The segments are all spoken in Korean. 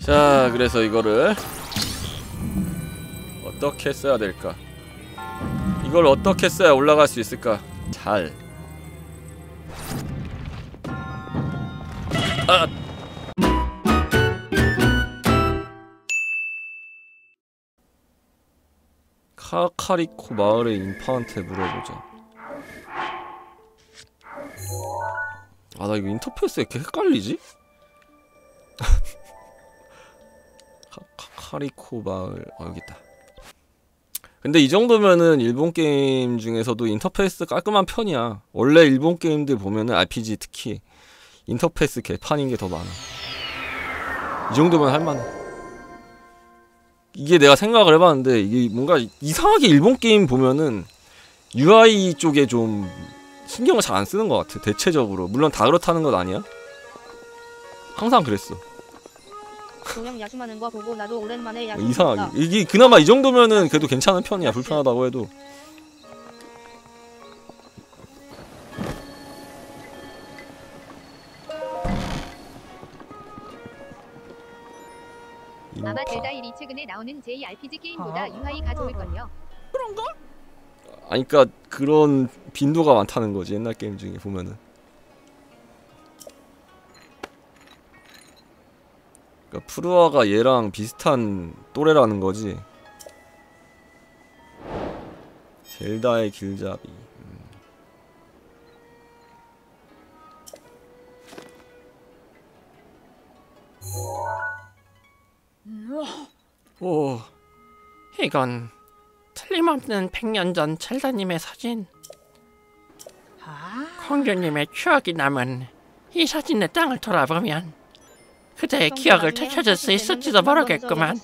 자, 그래서 이거를 어떻게 써야 될까? 이걸 어떻게 써야 올라갈 수 있을까? 잘. 아! 카카리코 마을의 인파한테 물어보자. 아, 나 이거 인터페이스 왜 이렇게 헷갈리지? 카카리코 마을. 아, 여기있다. 근데 이 정도면은 일본 게임 중에서도 인터페이스 깔끔한 편이야. 원래 일본 게임들 보면은 RPG 특히 인터페이스 개판인게 더 많아. 이 정도면 할만해. 이게 내가 생각을 해봤는데 이게 뭔가 이상하게 일본 게임 보면은 UI 쪽에 좀 신경을 잘 안 쓰는 것 같아, 대체적으로. 물론 다 그렇다는 건 아니야. 항상 그랬어. 동양 야심하는 거 보고 나도 오랜만에 야심. 이상하게. 이게 그나마 이 정도면은 그래도 괜찮은 편이야, 불편하다고 해도. 아마 젤다일이 최근에 나오는 JRPG 게임보다 UI가 좋을걸요. 그런가? 아니 그니까 그런 빈도가 많다는 거지, 옛날 게임 중에 보면은. 그니까 푸르아가 얘랑 비슷한 또래라는 거지. 젤다의 길잡이. 오, 이건 틀림없는 100년 전 젤다님의 사진. 공주님의 추억이 남은 이 사진의 땅을 돌아보면 그대의 기억을 되찾을 수 있을지도 모르겠구만.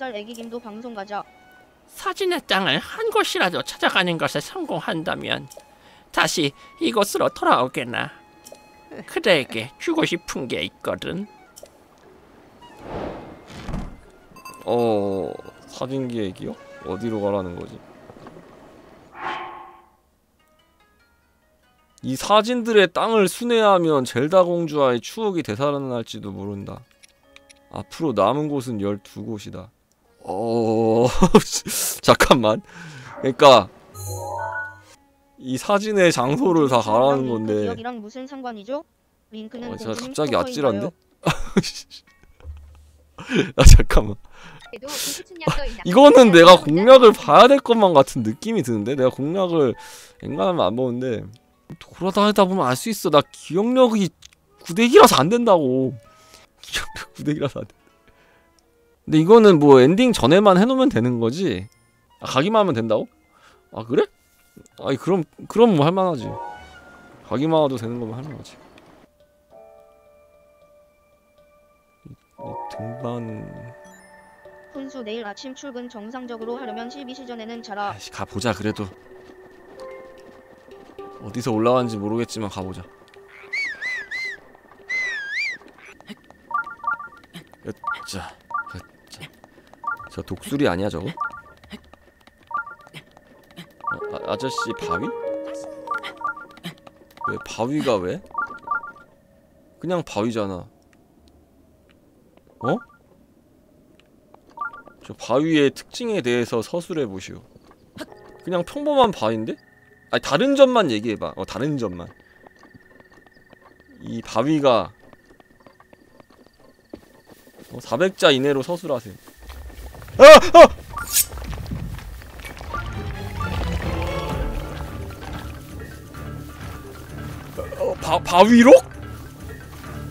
사진의 땅을 한 곳이라도 찾아가는 것에 성공한다면 다시 이곳으로 돌아오게나. 그대에게 주고 싶은 게 있거든. 사진기 얘기요? 어디로 가라는 거지? 이 사진들의 땅을 순회하면 젤다 공주와의 추억이 되살아날지도 모른다. 앞으로 남은 곳은 12곳이다. 잠깐만. 그러니까 이 사진의 장소를 다 가라는 건데. 기억이랑 무슨 상관이죠? 링크는 제가 갑자기 아찔한데? 아, 잠깐만. 이거는 내가 공략을 봐야 될 것만 같은 느낌이 드는데? 내가 공략을 앵간하면 안 보는데 돌아다니다 보면 알 수 있어. 나 기억력이 구데기라서 안 된다고. 기억력 구데기라서 안 된다. 근데 이거는 뭐 엔딩 전에만 해놓으면 되는 거지? 아, 가기만 하면 된다고? 아, 그래? 아니 그럼 뭐 할만하지. 가기만 해도 되는 거면 할만하지. 등반... 훈수 내일 아침 출근 정상적으로 하려면 12시 전에는 자라. 아이씨, 가보자. 그래도 어디서 올라가는지 모르겠지만 가보자. 으짜, 으짜. 저 독수리 아니야 저거? 아저씨 바위? 왜 바위가 왜? 그냥 바위잖아. 어? 저 바위의 특징에 대해서 서술해보시오. 그냥 평범한 바위인데? 아니 다른 점만 얘기해봐. 다른 점만. 이 바위가 400자 이내로 서술하세요. 바위로?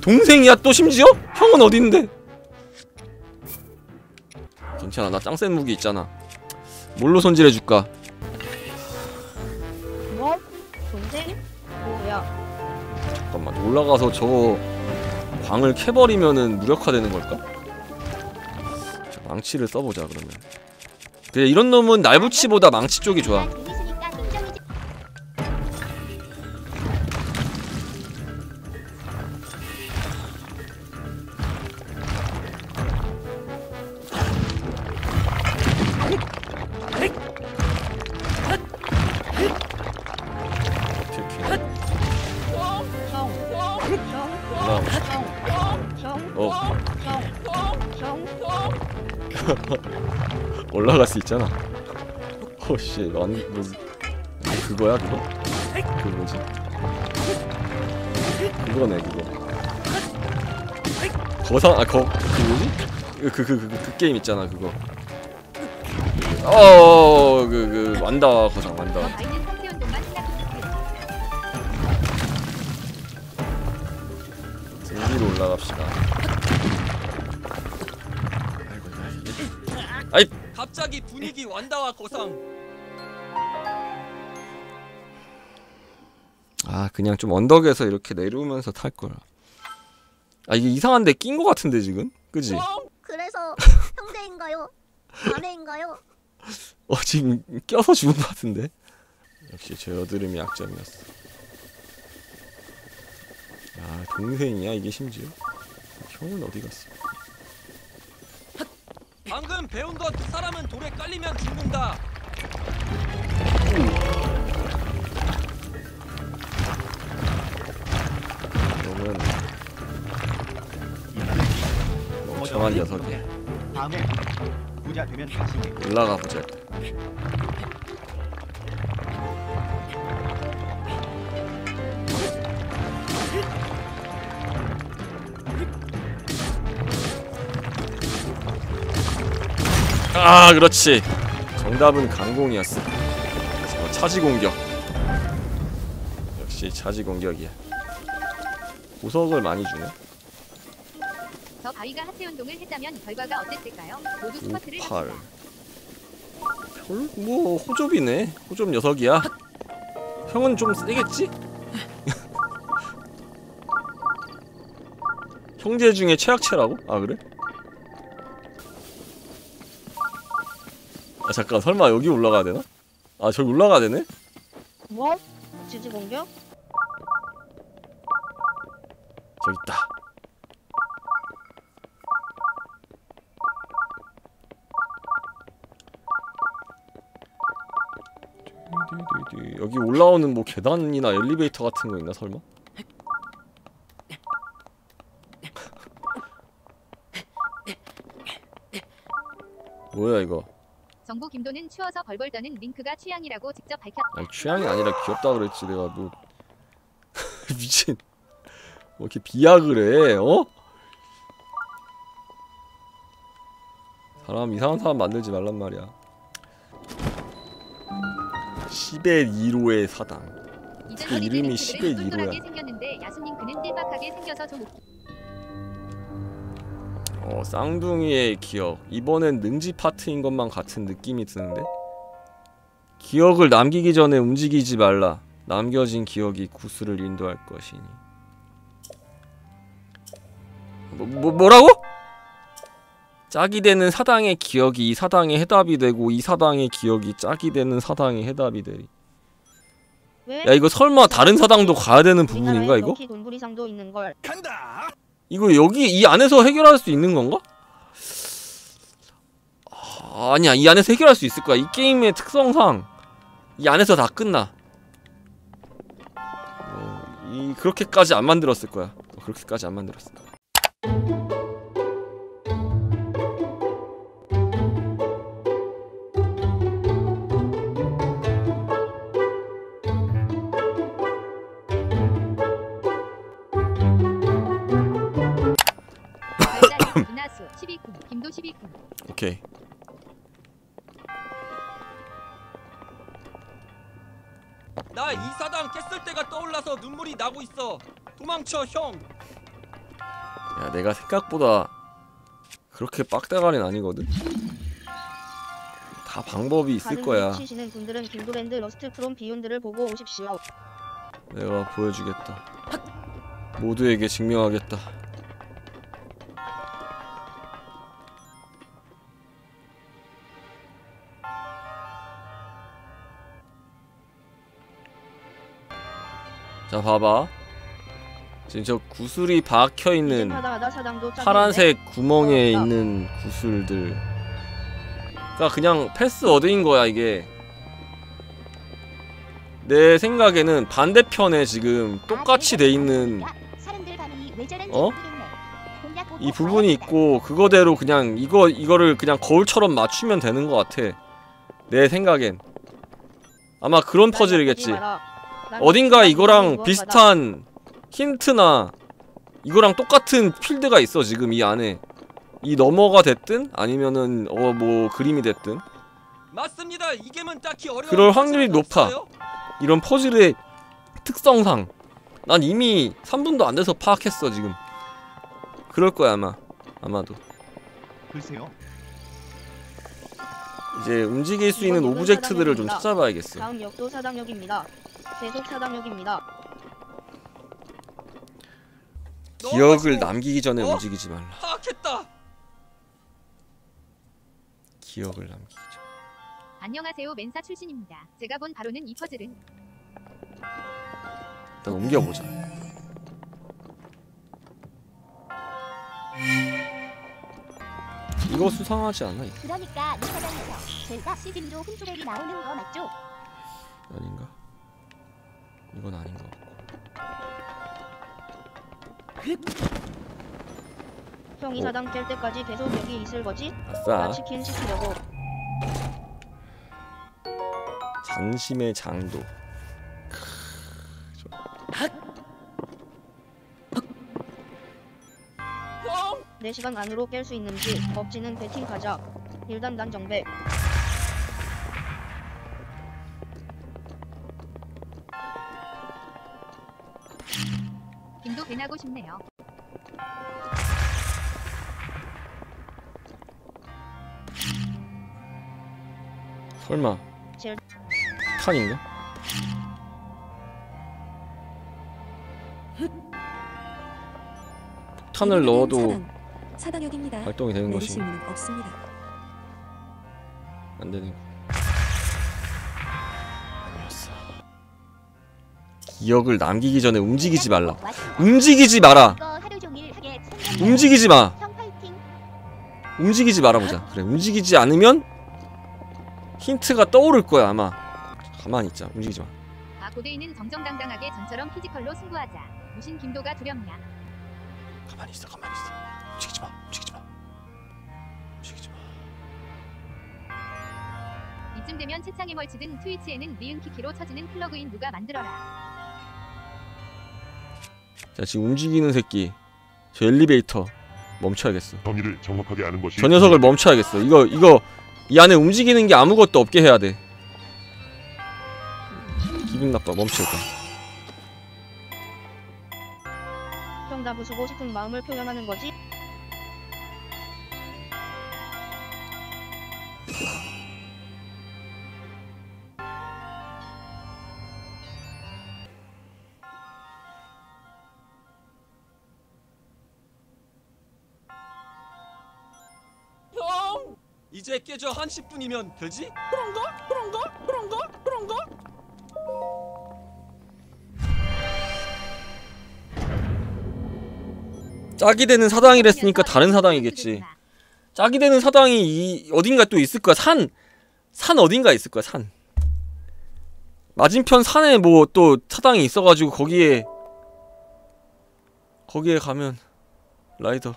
동생이야 또 심지어? 형은 어딘데? 괜찮아, 나 짱센 무기 있잖아. 뭘로 손질해줄까? 뭐? 동생? 뭐야? 잠깐만, 올라가서 저 광을 캐버리면은 무력화되는 걸까? 저 망치를 써보자, 그러면. 그래, 이런 놈은 날붙이보다 망치 쪽이 좋아. 올라갈 수 있잖아. 오씨, 넌 뭐 그거야 그거? 그 뭐지? 그거네 그거. 거상 그 뭐지? 그 게임 있잖아 그거. 그 완다와 거상 완다와. 위로 올라갑시다. 아이 갑자기 분위기 완다와 거상. 아 그냥 좀 언덕에서 이렇게 내려오면서 탈 걸. 아 이게 이상한데 낀 거 같은데 지금? 그지? 네, 그래서 형제인가요? 자매인가요? 지금 껴서 죽은 거 같은데? 역시 저 여드름이 약점이었어. 아 동생이야 이게 심지어? 형은 어디 갔어? 방금 배운 것 사람은 돌에 깔리면 죽는다. 너는 정한 녀석이야. 올라가 보자. 아, 그렇지. 정답은 강공이었어. 차지 공격. 역시 차지 공격이야. 보석을 많이 주네. 저 바위가 하체 운동을 했다면 결과가 어땠을까요? 모두 스쿼트를 했다. 뭐 호접이네. 호접 녀석이야. 형은 좀 세겠지? 형제 중에 최악체라고? 아 그래? 아 잠깐 설마 여기 올라가야 되나? 아 저기 올라가야 되네? 뭐? 지지 공격? 저기 있다. 여기 올라오는 뭐 계단이나 엘리베이터 같은 거 있나 설마? 뭐야 이거? 정부 김도는 추워서 벌벌 떠는 링크가 취향이라고 직접 밝혔다. 아니, 취향이 아니라 귀엽다 그랬지 내가 뭐 미친 뭐 이렇게 비약을 해 어? 사람 이상한 사람 만들지 말란 말이야. 10의 2로의 사당. 그 이름이 10의 2로야. 쌍둥이의 기억. 이번엔 능지 파트인 것만 같은 느낌이 드는데? 기억을 남기기 전에 움직이지 말라. 남겨진 기억이 구슬을 인도할 것이니. 뭐라고? 짝이 되는 사당의 기억이 이 사당의 해답이 되고 이 사당의 기억이 짝이 되는 사당의 해답이 되리. 왜? 야 이거 설마 다른 사당도 가야 되는 부분인가 이거? 이거 여기 이 안에서 해결할 수 있는 건가? 아, 아니야 이 안에서 해결할 수 있을 거야. 이 게임의 특성상 이 안에서 다 끝나. 그렇게까지 안 만들었을 거야. 그렇게까지 안 만들었을 거야. 오케이. 나 이 사당 깼을 때가 떠올라서 눈물이 나고 있어. 도망쳐 형. 야 내가 생각보다 그렇게 빡대가리는 아니거든. 다 방법이 있을 거야. 치시는 분들은 김도랜드 러스트 프롬 비욘드를 보고 오십시오. 내가 보여주겠다. 모두에게 증명하겠다. 자 봐봐 지금 저 구슬이 박혀있는 파란색 구멍에 있는 구슬들 그러니까 그냥 패스워드인거야. 이게 내 생각에는 반대편에 지금 똑같이 돼있는 이 부분이 있고 그거대로 그냥 이거를 그냥 거울처럼 맞추면 되는 것 같아. 내 생각엔 아마 그런 퍼즐이겠지. 어딘가 이거랑 비슷한 힌트나 이거랑 똑같은 필드가 있어 지금 이 안에. 이 너머가 됐든 아니면은 뭐 그림이 됐든 맞습니다. 이게면 딱히 어려운 그럴 확률이 높아. 이런 퍼즐의 특성상 난 이미 3분도 안 돼서 파악했어 지금. 그럴 거야 아마도. 글쎄요. 이제 움직일 수 있는 오브젝트들을 좀 찾아봐야겠어. 다음 역도 사당역입니다. 계속 사당역입니다. 기억을 남기기 전에 움직이지 말라. 파악했다. 기억을 남기기 전. 안녕하세요, 멘사 출신입니다. 제가 본 바로는 이 퍼즐은. 일단 옮겨보자. 이거 수상하지 않아? 이거. 그러니까 이 사장에서 젤다 시즌으로 홈트랙이 나오는 거 맞죠? 아닌가? 이건 아닌 거 같고. 형이 사당 깰 때까지 계속 여기 있을 거지? 아싸. 치킨 시키려고. 안심의 장도. 내 시간 안으로 깰 수 있는지 법지는 배팅 가자. 일단 난 정배. 김도 배나고 싶네요. 설마. 탄인가? 탄을 넣어도 발동이 되는 것이 안 되는 거. 기억을 남기기 전에 움직이지 말라. 움직이지 마라. 움직이지 마. 움직이지 말아보자. 그래, 움직이지 않으면 힌트가 떠오를 거야 아마. 가만히 있자. 움직이지 마. 아, 고대인은 정정당당하게 전처럼 피지컬로 승부하자. 무신 김도가 두렵냐? 가만히 있어. 가만히 있어. 움직이지 마. 움직이지 마. 움직이지 마. 이쯤 되면 채창에 멀치든 트위치에는 리은 키키로 쳐지는 플러그인 누가 만들어라. 자, 지금 움직이는 새끼. 저 엘리베이터 멈춰야겠어. 범위를 정확하게 아는 것이. 저 녀석을 멈춰야겠어. 이거 이 안에 움직이는 게 아무것도 없게 해야 돼. 기분 나빠. 멈출까. 형, 나 부수고 싶은 마음을 표현하는 거지? 형! 이제 깨져 한 10분이면 되지? 그런가? 그런가? 그런가? 그런가? 짝이 되는 사당이랬으니까 다른 사당이겠지. 짝이 되는 사당이 어딘가 또 있을 거야. 산 어딘가 있을 거야. 산 맞은편 산에 뭐 또 사당이 있어가지고 거기에 가면 라이더.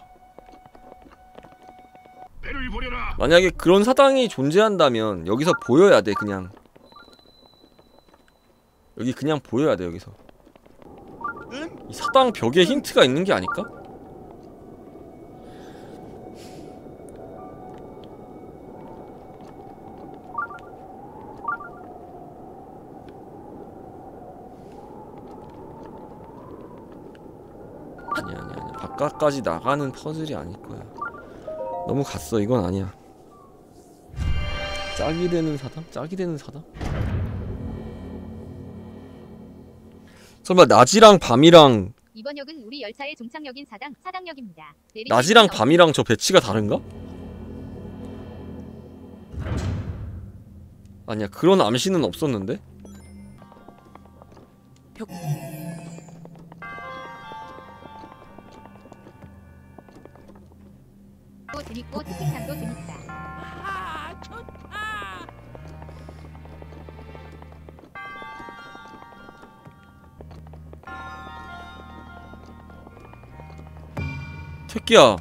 만약에 그런 사당이 존재한다면 여기서 보여야 돼. 그냥 여기 그냥 보여야 돼. 여기서 이 사당 벽에 힌트가 있는 게 아닐까? 아니야. 바깥까지 나가는 퍼즐이 아닐 거야. 너무 갔어. 이건 아니야. 짝이 되는 사당? 짝이 되는 사당? 설마 낮이랑 밤이랑 이번 역은 우리 열차의 종착역인 사당역입니다. 낮이랑 밤이랑 저 배치가 다른가? 아니야. 그런 암시는 없었는데. 재밌고 채팅창도 재밌다. 아, 좋다. 새끼야.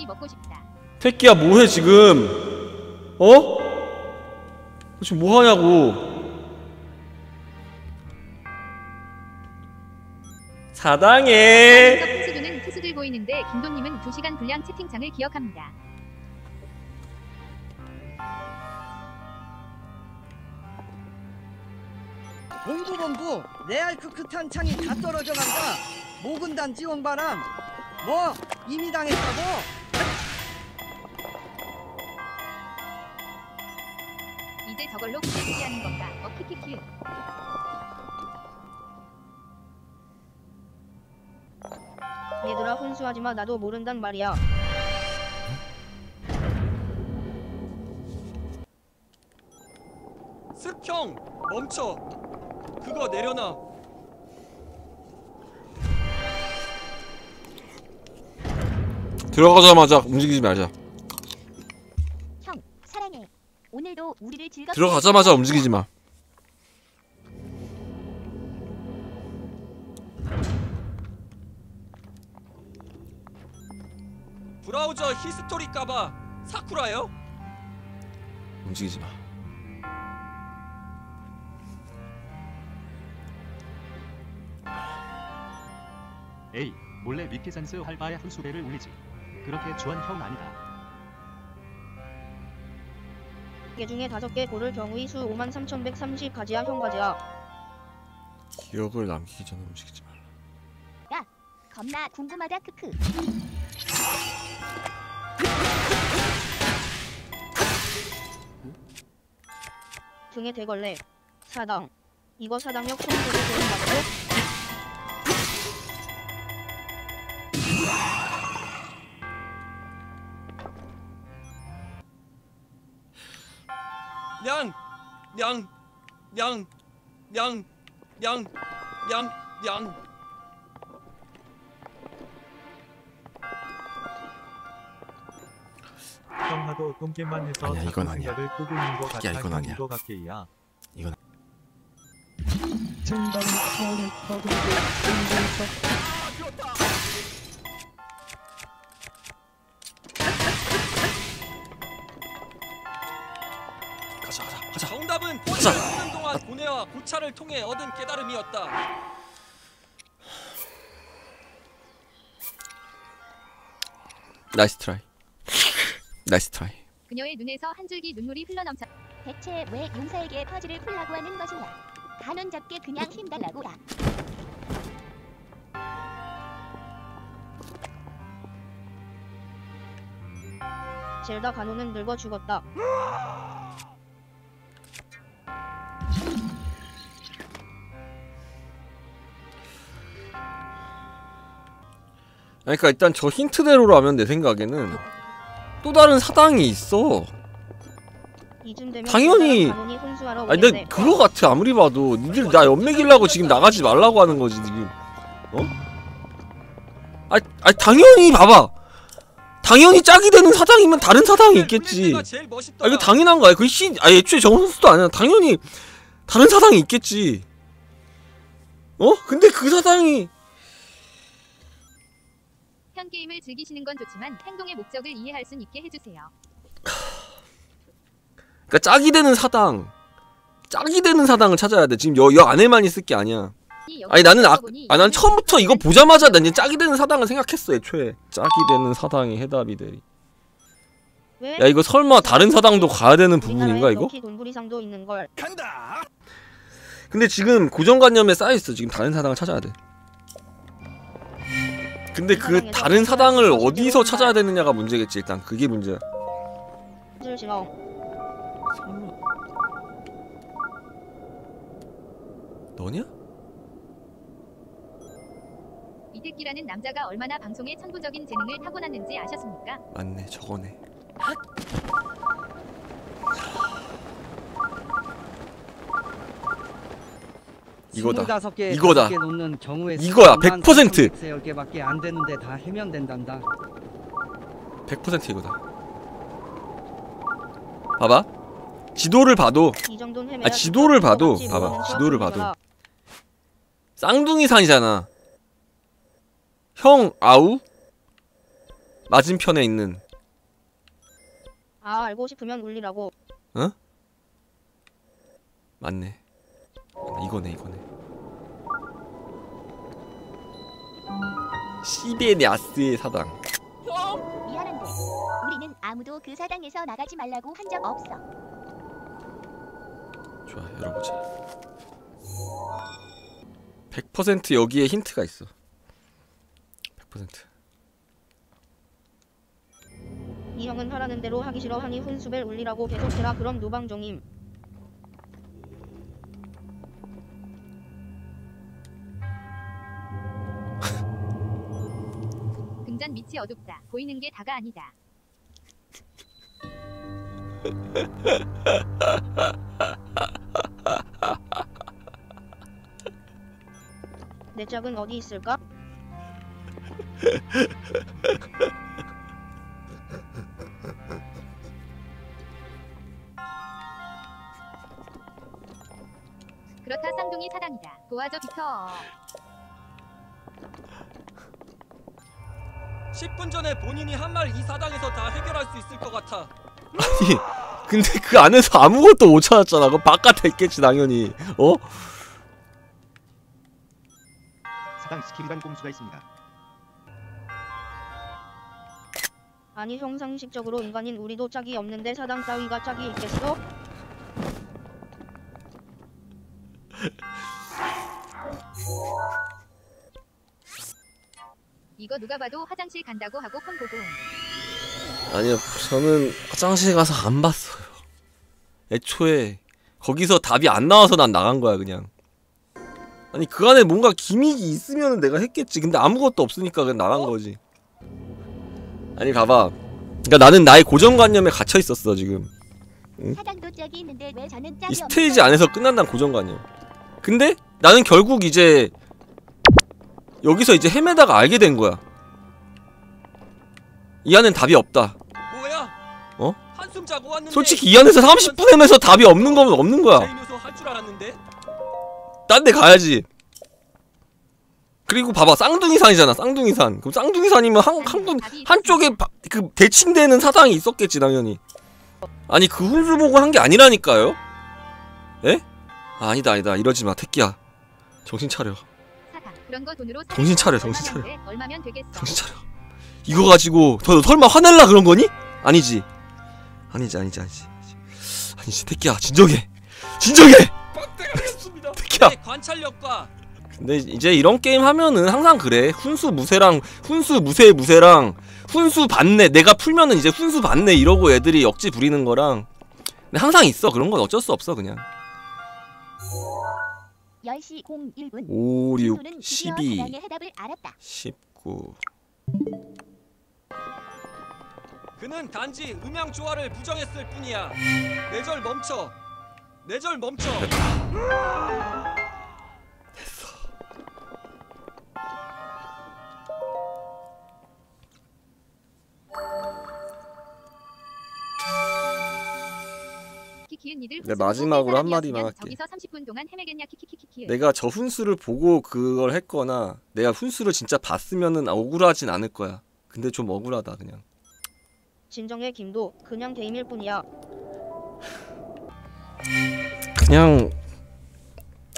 떡볶이 먹고 싶다. 택기야 뭐해 지금? 어? 지금 뭐하냐고. 사당해. 투수는 투수 들고 있는데 김도님은 2시간 분량 채팅창을 기억합니다. 봉구봉구 레알크 크탄창이 다 떨어져 간다. 모근단 지원바람 뭐 이미 당했다고? 이제 저걸로 구제기 하는 건가? 키키키. 얘들아 훈수하지마. 나도 모른단 말이야. 습형 멈춰. 그거 내려놔. 들어가자마자 움직이지 말자. 형 사랑해. 오늘도 우리를 즐겁게. 들어가자마자 움직이지 마. 브라우저 히스토리 까봐. 사쿠라요? 움직이지 마. 에이, 몰래 위키잔스 할바의 훈수배를 올리지. 그렇게 주한 형 아니다. 개 중에 5개 고를 경우의 수 53,130 가지야 형 가지야. 기억을 남기기 전에 움직이지 말라. 야, 겁나 궁금하다 크크. 등에 대걸레. 사당. 이거 사당역 총수로 되는 맞고? 냥. 하도 똥개만 해서 아니야, 이건 아니야. 야, 이건 아니야. 이건. 가자. 정답은 버스 타는 동안 고뇌와 고찰을 통해 얻은 깨달음이었다. 나이스 트라이. 나이스 트라이. 그녀의 눈에서 한 줄기 눈물이 흘러넘쳐. 대체 왜 용사에게 퍼즐을 풀라고 하는 것이냐? 간원 잡게 그냥 힘 달라고. 야. 젤다 간호는 늙어 죽었다. 그러니까 일단 저 힌트대로라면 내 생각에는 또 다른 사당이 있어. 당연히. 아니 근데 그거 같아. 아무리 봐도 니들 나 연맥이려고 지금 나가지 말라고 하는 거지 지금. 어? 아니 당연히 봐봐. 당연히 짝이 되는 사당이면 다른 사당이 있겠지. 아 이거 당연한 거야. 그 시, 아 애초에 정훈 선수도 아니야. 당연히 다른 사당이 있겠지. 어? 근데 그 사당이. 게임을 즐기시는 건 좋지만 행동의 목적을 이해할 수 있게 해주세요. 그러니까 짝이 되는 사당, 짝이 되는 사당을 찾아야 돼. 지금 여 안에만 있을 게 아니야. 아니 나는 난 처음부터 이거 보자마자 난 이제 짝이 되는 사당을 생각했어 애초에. 짝이 되는 사당이 해답이 되리. 야 이거 설마 다른 사당도 가야 되는 부분인가 이거? 근데 지금 고정관념에 쌓여있어. 지금 다른 사당을 찾아야 돼. 근데 그 다른 사당을 어디서 찾아야 되느냐가 문제겠지. 일단 그게 문제야. 너냐? 이택기라는 남자가 얼마나 방송에 천부적인 재능을 타고났는지 아셨습니까? 맞네, 저거네. 이거다. 이거다. 이거야. 100%. 100% 이거다. 봐봐. 지도를 봐도. 아 지도를 봐도. 봐봐. 지도를 봐도. 쌍둥이 산이잖아. 형 아우. 맞은편에 있는. 아, 알고 싶으면 울리라고. 어? 맞네. 이거네, 이거네. 시베냐스의 사당. 미안한데 우리는 아무도 그 사당에서 나가지 말라고 한 적 없어. 좋아, 열어보자. 100% 여기에 힌트가 있어. 100%. 이 형은 하라는 대로 하기 싫어하니 훈수벨 울리라고 계속해라. 그럼 노방종임. 등잔 밑이 어둡다. 보이는 게 다가 아니다. 내 짝은 어디 있을까? 그렇다, 쌍둥이 사당이다. 도와줘, 비켜. 10분 전에 본인이 한 말 이 사당에서 다 해결할 수 있을 것 같아. 아니, 근데 그 안에서 아무것도 못 찾았잖아. 그거 바깥에 있겠지, 당연히. 어? 사당 스킬이란 공수가 있습니다. 아니, 형상식적으로 인간인 우리도 짝이 없는데 사당 따위가 짝이 있겠어? 이거 누가 봐도 화장실 간다고 하고 폰 보고. 아니요, 저는 화장실 가서 안 봤어요. 애초에 거기서 답이 안 나와서 난 나간 거야, 그냥. 아니, 그 안에 뭔가 기믹이 있으면 내가 했겠지. 근데 아무것도 없으니까 그냥 나간 거지. 아니, 봐봐. 그러니까 나는 나의 고정관념에 갇혀 있었어, 지금. 응? 이 스테이지 안에서 끝난다는 고정관념. 근데 나는 결국 이제 여기서 이제 헤매다가 알게 된 거야. 이 안엔 답이 없다. 뭐야? 어? 한숨 자고 왔는데. 솔직히 이 안에서 30분 헤매서 답이 없는 거면 없는 거야. 딴 데 가야지. 그리고 봐봐, 쌍둥이산이잖아, 쌍둥이산. 그럼 쌍둥이산이면 한쪽에 그 대칭되는 사당이 있었겠지, 당연히. 아니, 그 훈수 보고 한 게 아니라니까요? 에? 아, 아니다, 아니다. 이러지 마, 택기야. 정신 차려. 그런 거 돈으로 정신 차려, 정신 차려. 얼마면 되겠어? 정신 차려. 이거 가지고 너 설마 화낼라 그런 거니? 아니지. 아니지, 아니지, 아니지. 아니지, 택기야, 진정해. 진정해. 택기야. 관찰력과. 근데 이제 이런 게임 하면은 항상 그래. 훈수 무쇠랑 훈수 무쇠 무쇠랑 훈수 반내. 내가 풀면은 이제 훈수 반내 이러고 애들이 억지 부리는 거랑. 근데 항상 있어. 그런 건 어쩔 수 없어, 그냥. 10시 01분. 5, 6, 12, 19. 그는 단지 음향 조화를 부정했을 뿐이야. 뇌절 멈춰. 뇌절 멈춰. 됐다. 됐어. 내 마지막으로 한마디만 할게. 내가 저 훈수를 보고 그걸 했거나 내가 훈수를 진짜 봤으면은 억울하진 않을 거야. 근데 좀 억울하다, 그냥. 진정해, 김도. 그냥 게임일 뿐이야. 그냥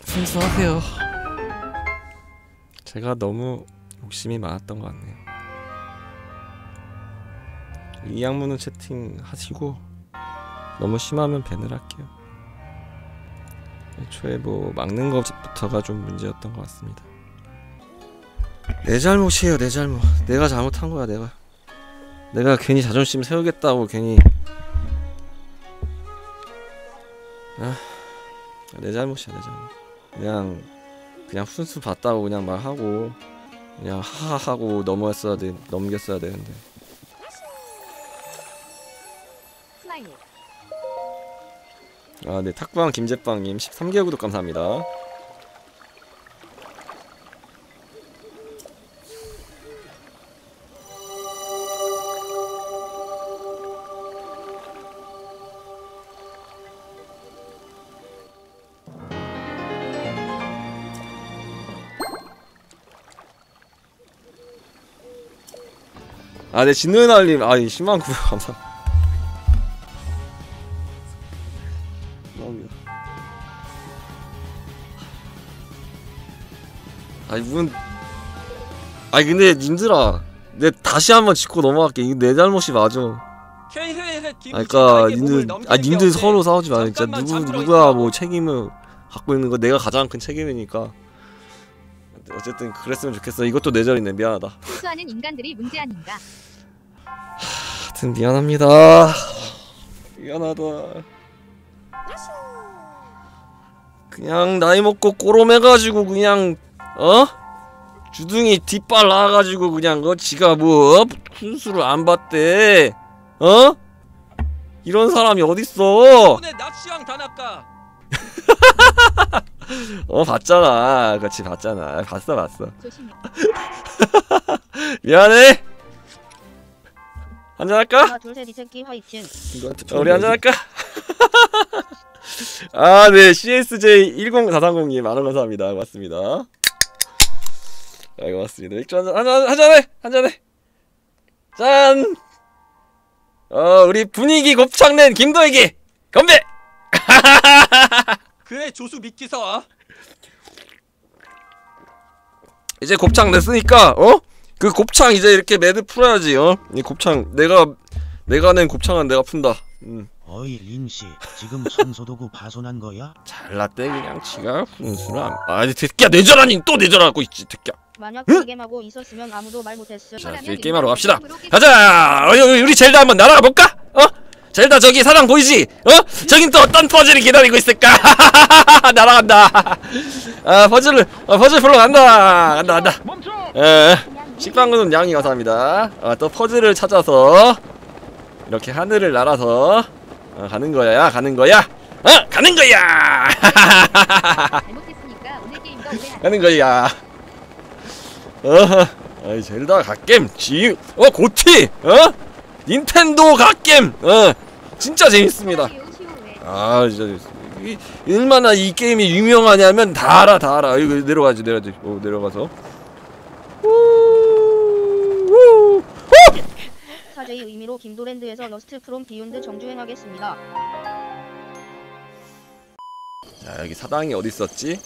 훈수하세요. 제가 너무 욕심이 많았던 것 같네요. 이 양문은 채팅하시고 너무 심하면 밴을 할게요. 애초에 뭐 막는 것부터가 좀 문제였던 것 같습니다. 내 잘못이에요, 내 잘못. 내가 잘못한 거야, 내가 괜히 자존심 세우겠다고 괜히. 아, 내 잘못이야, 내 잘못. 그냥 훈수 봤다고 그냥 말하고 그냥 하하하고 넘겼어야 되는데. 아, 네, 탁구왕 김제빵님 13개월 구독 감사합니다. 아, 네, 진누나님, 아니, 10만 900 감사합니다. 아니, 문. 아니, 근데, 님들아. 내 다시 한번 짚고 넘어갈게. 이거 내 잘못이 맞아. 아니, 그니까, 님들, 아니, 님들 서로 싸우지 마. 진짜, 누가 뭐 책임을 갖고 있는 거 내가 가장 큰 책임이니까. 어쨌든 그랬으면 좋겠어. 이것도 내 자리네. 미안하다. 실수하는 인간들이 문제 아닌가. 하여튼 미안합니다. 미안하다. 그냥 나이 먹고 꼬롬해가지고 그냥 어? 주둥이 뒷발 나와가지고 그냥 어? 지가 뭐 순수를 안 봤대. 어? 이런 사람이 어딨어. 어, 봤잖아. 같이 봤잖아. 봤어, 봤어. 미안해. 한잔할까? 우리 한잔할까? 아, 네. CSJ10430님, 많은 감사합니다. 고맙습니다. 아, 고맙습니다. 맥주 한잔해! 한잔해! 짠! 우리 분위기 곱창낸 김도에게 건배! 그래, 조수 믿기사. 이제 곱창 냈으니까 어? 그 곱창 이제 이렇게 매듭 풀어야지. 어? 이 곱창 내가 낸 곱창은 내가 푼다. 어이 린씨, 지금 청소도구 파손한 거야? 잘났대. 그냥 지가 훈수랑. 아니 새끼야, 내절하니 또 내절하고 있지 새끼야. 만약 그 게임하고 있었으면 아무도 말 못했어. 자, 게임하러 갑시다. 가자. 우리 젤다 한번 날아가 볼까? 어? 젤다 저기 사람 보이지? 어? 저긴 또 어떤 퍼즐이 기다리고 있을까? 날아간다. 아, 퍼즐 풀러 간다. 간다. 예. 식빵그놈 양이 감사합니다. 아, 또 퍼즐을 찾아서 이렇게 하늘을 날아서 가는 거야. 가는 거야. 어? 가는 거야. 가는 거야. 아이, 젤다 갓겜 지. 고티. 어? 닌텐도 갓겜! 진짜 재밌습니다. 아, 진짜 재밌습니다. 얼마나 이 게임이 유명하냐면 다 알아, 다 알아. 이거 내려가지, 내려가지. 오, 내려가서. 오! 사죄의 의미로 김도랜드에서 러스트 프롬 비욘드 정주행하겠습니다. 자, 여기 사당이 어디 있었지?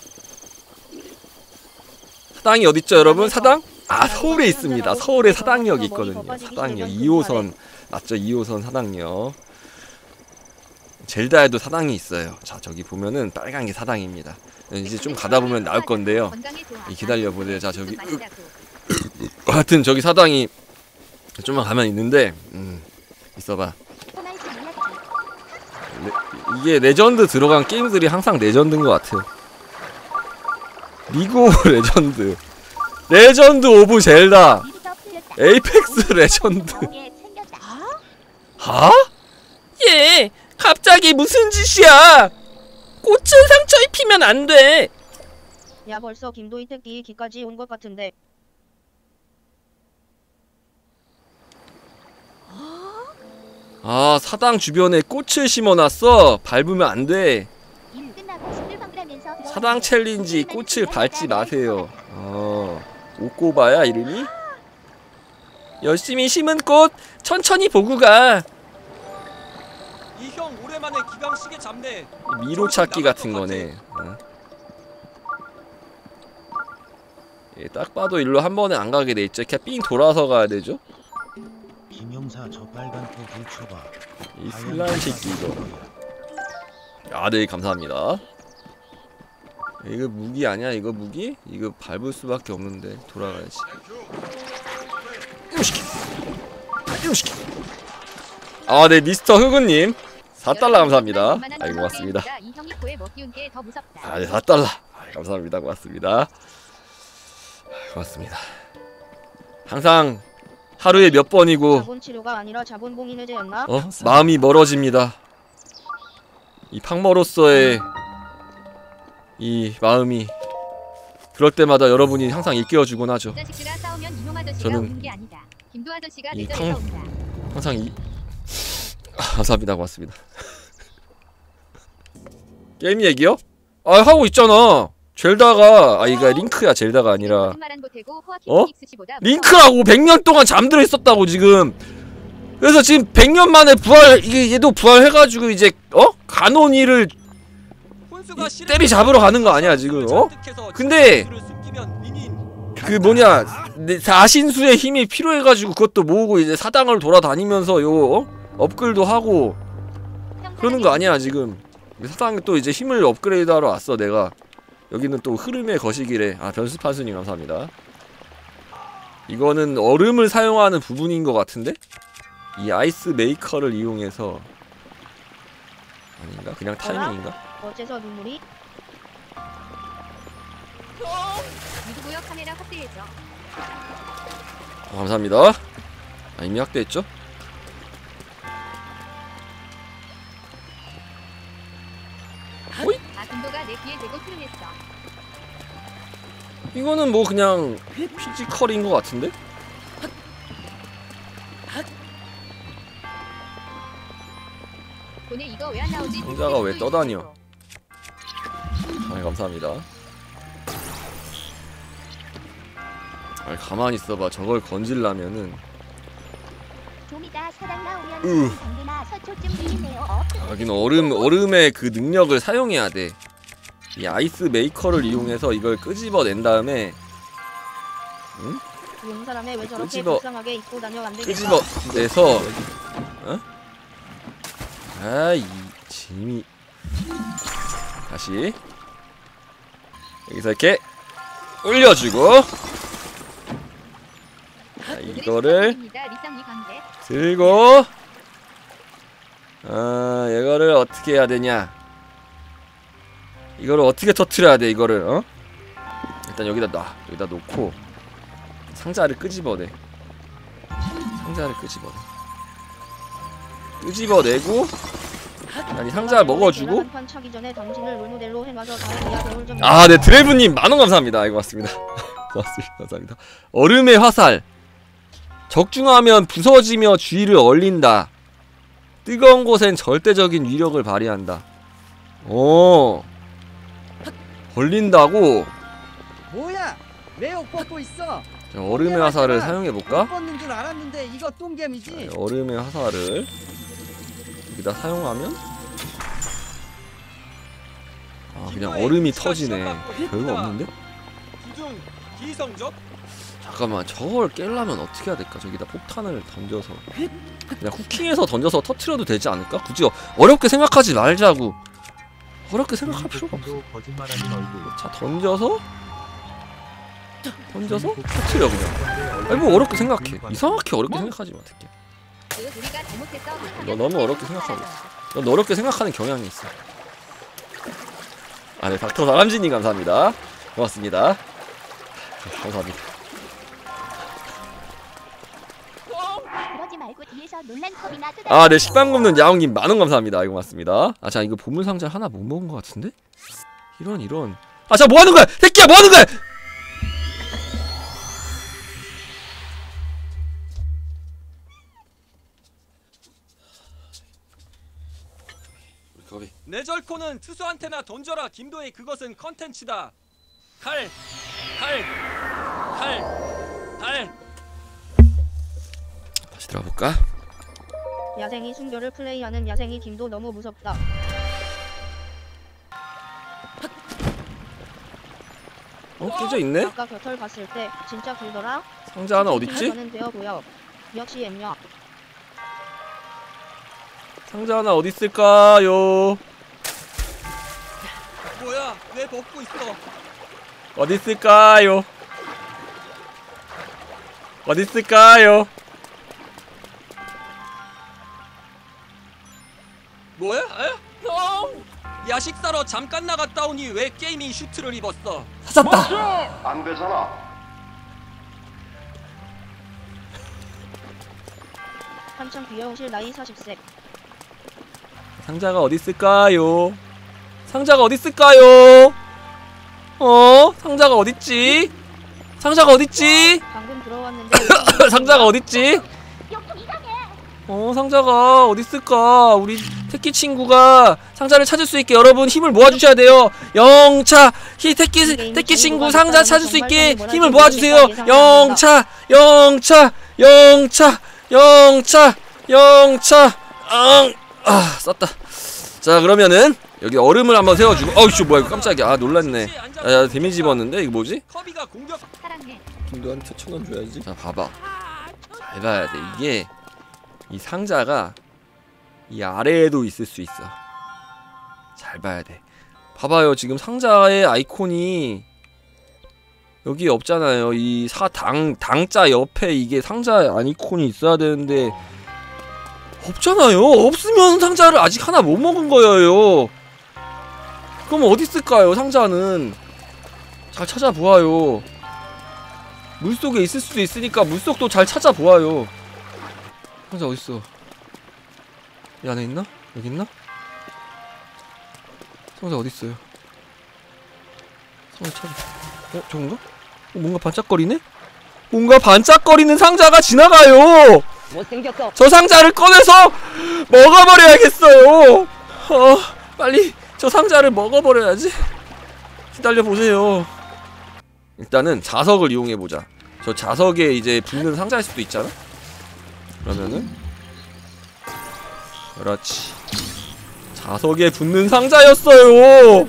사당이 어디 있죠, 여러분? 사당? 아, 서울에 있습니다. 서울에 사당역이 있거든요. 사당역 2호선 맞죠? 2호선 사당역. 젤다에도 사당이 있어요. 자, 저기 보면은 빨간 게 사당입니다. 이제 좀 가다 보면 나올 건데요. 기다려 보세요. 자, 저기 하여튼 저기 사당이 좀만 가면 있는데, 있어봐. 이게 레전드 들어간 게임들이 항상 레전드인 것 같아요. 리그 오브 레전드. 레전드 오브 젤다, 에이펙스 레전드. 하? 얘 갑자기 무슨 짓이야? 꽃은 상처 입히면 안 돼. 야, 벌써 김도 이택기 기까지 온 것 같은데. 아, 사당 주변에 꽃을 심어놨어. 밟으면 안 돼. 사당 챌린지, 꽃을 밟지 마세요. 오꼬바야 이름이? 열심히 심은 꽃 천천히 보고 가. 이 형 오랜만에 기강식에 잡네. 미로 찾기 같은 거네. 어? 예, 딱 봐도 일로 한 번에 안 가게 돼 있죠. 그냥 삥 돌아서 가야 되죠. 김영사 저 빨간 꽃 붙여봐. 이 슬라임 새끼 이거. 아, 네, 감사합니다. 이거 무기 아니야? 이거 무기? 이거 밟을 수밖에 없는데. 돌아가야지. 이오시키. 아, 네, 미스터 흑은님 4달러 감사합니다. 아이, 고맙습니다. 아, 네, 4달러 감사합니다. 고맙습니다. 고맙습니다. 항상 하루에 몇 번이고 자본치료가 아니라 자본봉인해제였나? 어? 마음이 멀어집니다. 이 팡머로서의 이 마음이 그럴 때마다 여러분이 항상 일깨워주곤 하죠. 저는 이 항상 이 감사합니다. 고맙습니다. 게임 얘기요? 아, 하고 있잖아. 젤다가 아 이거 링크야 젤다가 아니라 어? 링크라고 100년 동안 잠들어 있었다고 지금. 그래서 지금 100년 만에 부활 이게 얘도 부활해가지고 이제 어? 간호니를 때리잡으러 가는 거 아니야 지금 어? 근데 그 뭐냐 사신수의 힘이 필요해가지고 그것도 모으고 이제 사당을 돌아다니면서 요 어? 업글도 하고 그러는 거 아니야 지금. 사당에 또 이제 힘을 업그레이드하러 왔어 내가. 여기는 또 흐름의 거시기래. 아 변수판수님 감사합니다. 이거는 얼음을 사용하는 부분인 것 같은데? 이 아이스 메이커를 이용해서 아닌가? 그냥 타이밍인가? 어째서 눈물이? 누구고요? 카메라 확대해줘. 감사합니다. 아 이미 확대했죠? 금도가 내 귀에 대고 흐르냈어. 이거는 뭐 그냥 피지컬인 것 같은데? 오늘 이거 왜 안 나오지? 혼자가 왜 떠다녀? 아 감사합니다. 아 가만히 있어봐. 저걸 건질라면은. 여기는 얼음의 그 능력을 사용해야 돼. 이 아이스 메이커를 이용해서 이걸 끄집어낸 다음에 응? 끄집어내서 어? 아이 짐이 다시 여기서 이렇게 올려주고 자, 이거를 들고 아 이거를 어떻게 해야 되냐 이거를 어떻게 터트려야 돼 이거를 어? 일단 여기다 놔 여기다 놓고 상자를 끄집어내 상자를 끄집어내 끄집어내고 아니 상자를 먹어주고 아 네 드래브님 10,000원 감사합니다 아이고 맞습니다 고맙습니다 감사합니다 얼음의 화살 적중하면 부서지며 주위를 얼린다. 뜨거운 곳엔 절대적인 위력을 발휘한다. 오, 얼린다고. 뭐야? 왜 옷 벗고 있어? 자, 얼음의 화살을 사용해 볼까? 벗는 줄 알았는데 이거 똥겜이지. 얼음의 화살을 여기다 사용하면 아 그냥 얼음이 터지네. 별거 없는데? 기성적? 잠깐만 저걸 깰려면 어떻게 해야 될까? 저기다 폭탄을 던져서 그냥 쿠킹해서 던져서 터트려도 되지 않을까? 굳이 어렵게 생각하지 말자고. 어렵게 생각할 필요가 없어. 자 던져서 터트려 그냥. 아니 뭐 어렵게 생각해. 이상하게 어렵게 생각하지 마 특히. 너 너무 어렵게 생각하고 있어. 넌 어렵게 생각하는 경향이 있어. 아 네 닥터 사람진님 감사합니다. 고맙습니다. 감사합니다. 아, 네 식빵 굽는 야옹님 10,000원 감사합니다. 아이고 맞습니다. 아, 자 이거 보물 상자 하나 못 먹은 것 같은데? 이런. 아, 자 뭐 하는 거야, 새끼야 뭐 하는 거야? 내 절코는 투수한테나 던져라. 김도의 그것은 컨텐츠다. 칼. 다시 들어볼까? 야생이 순교를 플레이하는 야생이 김도 너무 무섭다. 어? 깨져 있네? 아까 겨털 봤을 때 진짜 길더라. 상자 하나 어딨지? 역시 엠녀. 상자 하나 어디 있을까요? 뭐야? 왜 벗고 있어? 어디 있을까요? 어디 있을까요? 뭐야? 야식 사러 잠깐 나갔다 오니 왜 게이밍 슈트를 입었어? 찾았다. 안 되잖아. 한참 귀여우실 나이 40세. 상자가 어디 있을까요? 상자가 어디 있을까요? 어? 상자가 어디 있지? 상자가 어디 있지? 방금 들어왔는데. 상자가 어디 있지? 상자가 어디 있을까? 우리 택기 친구가 상자를 찾을 수 있게 여러분 힘을 모아주셔야 돼요. 영차 택기 친구 상자 찾을 수 있게 힘을 모아주세요. 영차 아 썼다. 자 그러면은 여기 얼음을 한번 세워주고 어이씨 뭐야 이거 깜짝이야. 아 놀랐네. 야 데미지 입었는데 이거 뭐지? 김도한테 1000원 줘야지. 자 봐봐 잘 봐야 돼. 이게 이 상자가 이 아래에도 있을 수 있어. 잘 봐야 돼. 봐봐요 지금 상자의 아이콘이 여기 없잖아요. 이 당자 옆에 이게 상자 아이콘이 있어야 되는데 없잖아요. 없으면 상자를 아직 하나 못 먹은 거예요. 그럼 어디 있을까요? 상자는 잘 찾아보아요. 물속에 있을 수도 있으니까 물속도 잘 찾아보아요. 상자 어딨어? 이 안에 있나? 여기 있나? 상자 어딨어요? 상자 찾아. 어? 저건가? 뭔가 반짝거리네? 뭔가 반짝거리는 상자가 지나가요! 못생겼어. 저 상자를 꺼내서 먹어버려야겠어요. 빨리 저 상자를 먹어버려야지. 기다려보세요. 일단은 자석을 이용해보자. 저 자석에 이제 붙는 상자일 수도 있잖아? 그러면은 그렇지 자석에 붙는 상자였어요.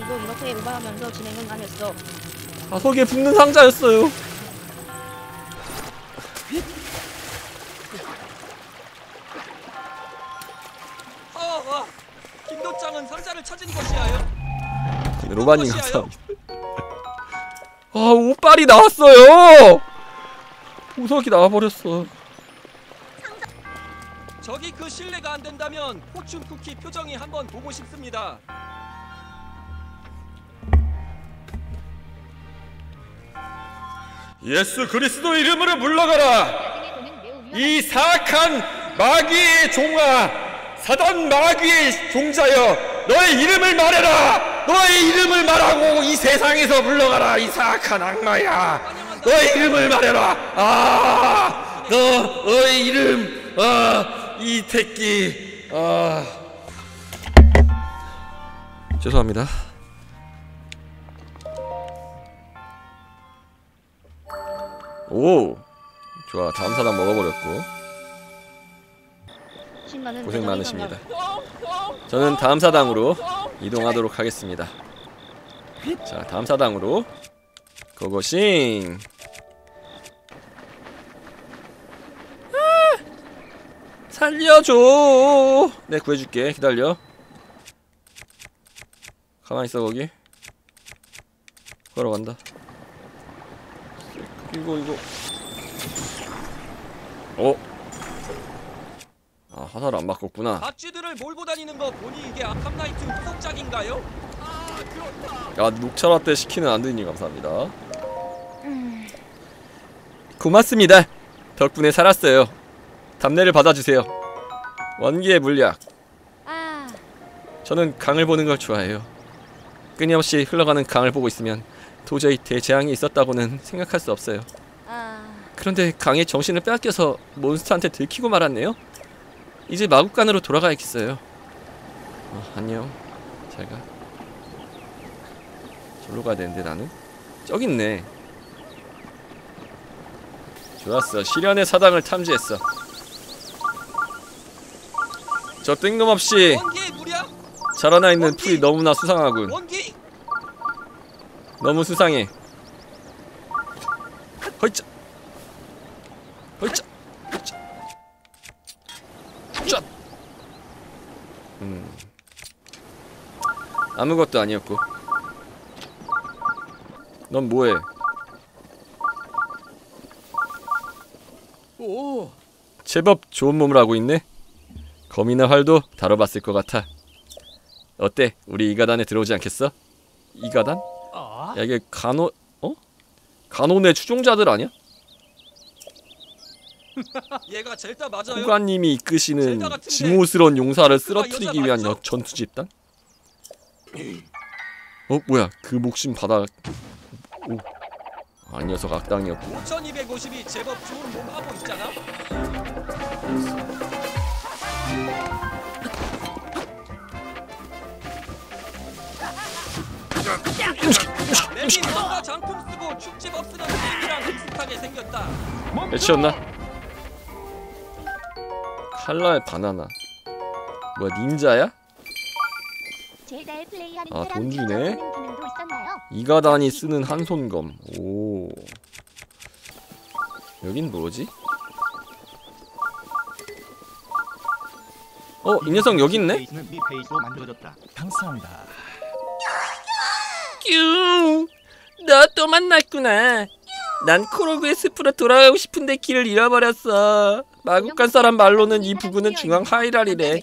자석에 붙는 상자였어요. 김도짱은 상자를 찾은 것이야요. 로마님 감사합니다. 아 오빨이 나왔어요. 보석이 나와버렸어. 저기 그 실례가 안 된다면 포춘 쿠키 표정이 한번 보고 싶습니다. 예수 그리스도 이름으로 물러가라. 이 사악한 마귀의 종아. 사단 마귀의 종자여 너의 이름을 말해라. 너의 이름을 말하고 이 세상에서 물러가라. 이 사악한 악마야 너의 이름을 말해라. 아 너의 이름 이택기 죄송합니다. 오 좋아 다음 사람 먹어버렸고 고생 많으십니다. 저는 다음 사당으로 이동하도록 하겠습니다. 자, 다음 사당으로 고고싱. 살려줘. 네, 구해줄게. 기다려. 가만히 있어 거기. 걸어간다. 이거. 어? 아, 화살을 안 바꿨구나. 잡지들을 몰고 다니는 거 보니 이게 아캄나이트 후속작인가요? 아, 그렇다. 야, 녹차라떼 시키는 안드님 감사합니다. 고맙습니다. 덕분에 살았어요. 답례를 받아주세요. 원기의 물약. 아. 저는 강을 보는 걸 좋아해요. 끊임없이 흘러가는 강을 보고 있으면 도저히 대재앙이 있었다고는 생각할 수 없어요. 아. 그런데 강에 정신을 빼앗겨서 몬스터한테 들키고 말았네요. 이제 마국간으로 돌아가야겠어요. 안녕. 잘가. 저로 가야 되는데 나는? 저기 있네. 좋았어. 시련의 사당을 탐지했어. 저 뜬금없이 자라나 있는 풀이 너무나 수상하군. 너무 수상해. 허이짜. 허이짜. 아무것도 아니었고. 넌 뭐해? 오. 제법 좋은 몸을 하고 있네. 검이나 활도 다뤄봤을 것 같아. 어때? 우리 이가단에 들어오지 않겠어? 이가단? 야 이게 간혼의 추종자들 아니야? 얘가 젤다 맞아요. 호가님이 이끄시는 증오스러운 용사를 쓰러뜨리기 위한 전투 집단? 어? 뭐야? 그 목숨 받아... 오. 아, 이 녀석 악당이었고 5252 제법 좋은 몸 하고 있잖아? 맵이 너가 장품 쓰고 축집 없으면 애기랑 흡습하게 생겼다. 애치였나? 칼라의 바나나. 뭐야 닌자야? 아 돈 주네. 이가단이 쓰는 한손검. 오. 여긴 뭐지? 어, 이 녀석 여기 있네? 감사합니다. 뀨! 너 또 만났구나. 난 코로그의 숲으로 돌아가고 싶은데 길을 잃어버렸어. 마국간 사람 말로는 이 부근은 중앙 하이랄이래.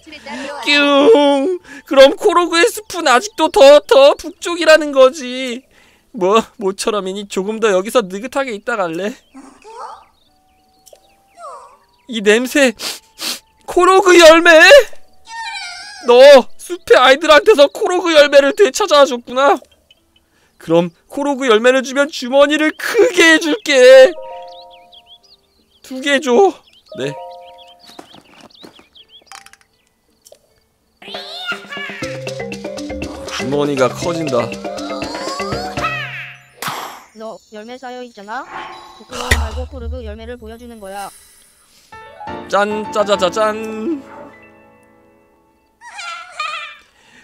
뀨! 그럼 코로그의 숲은 아직도 더 북쪽이라는 거지. 뭐, 모처럼이니 조금 더 여기서 느긋하게 있다 갈래? 이 냄새! 코로그 열매? 너 숲의 아이들한테서 코로그 열매를 되찾아 줬구나. 그럼 코로그 열매를 주면 주머니를 크게 해줄게. 2개 줘. 네. 주머니가 커진다. 너 열매 쌓여 있잖아. 부끄러워 말고 코로그 열매를 보여주는 거야. 짠! 짜자자잔!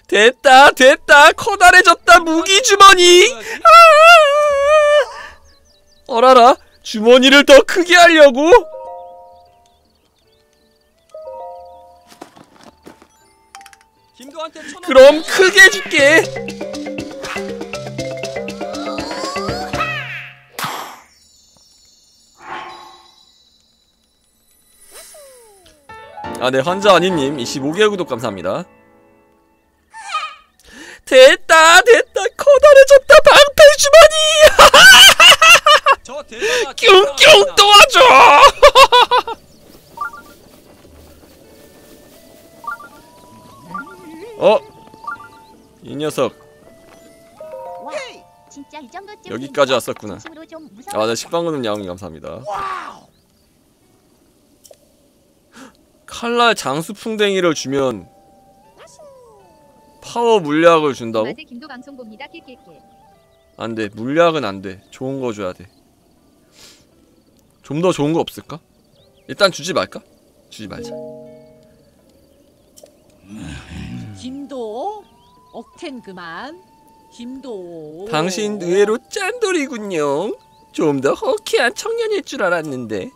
됐다! 됐다! 커다래졌다! 무기주머니! 어라라! 주머니를 더 크게 하려고! 그럼 크게 줄게! 아, 네, 환자 아니님 25개월 구독 감사합니다. 됐다, 됐다, 커다래졌다, 방패 주머니! 큉큉 도와줘! 어? 이 녀석. 여기까지 왔었구나. 아, 네, 식빵그룹 야옹이 감사합니다. 칼라 장수풍뎅이를 주면 파워 물약을 준다고? 안돼, 물약은 안돼. 좋은거 줘야돼. 좀더 좋은거 없을까? 일단 주지 말까? 주지 말자. 김도 억텐 그만. 김도 당신 의외로 짠돌이군요. 좀 더 허키한 청년일 줄 알았는데.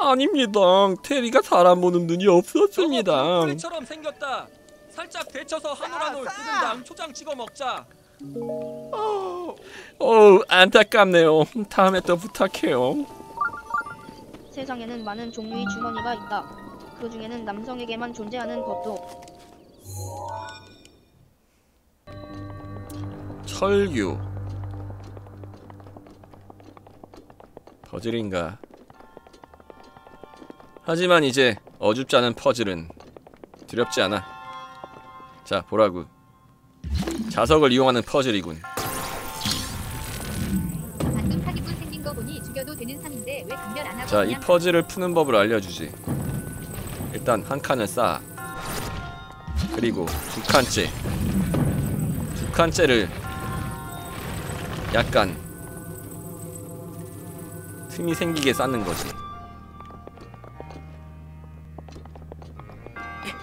아닙니다. 테리가 사람 보는 눈이 없었습니다. 테리처럼 생겼다. 살짝 데쳐서 한올한올 뜯은 다음 초장 찍어 먹자. 어우 안타깝네요. 다음에 또 부탁해요. 세상에는 많은 종류의 주머니가 있다. 그 중에는 남성에게만 존재하는 것도. 철규. 버즐인가. 하지만 이제 어줍지 않은 퍼즐은 두렵지 않아. 자, 보라구. 자석을 이용하는 퍼즐이군. 방금 사기꾼 생긴 거 보니 죽여도 되는 삶인데 왜 강렬 안 하고. 자, 이 퍼즐을 푸는 법을 알려주지. 일단 한 칸을 쌓아. 그리고 두 칸째. 두 칸째를 약간 틈이 생기게 쌓는 거지.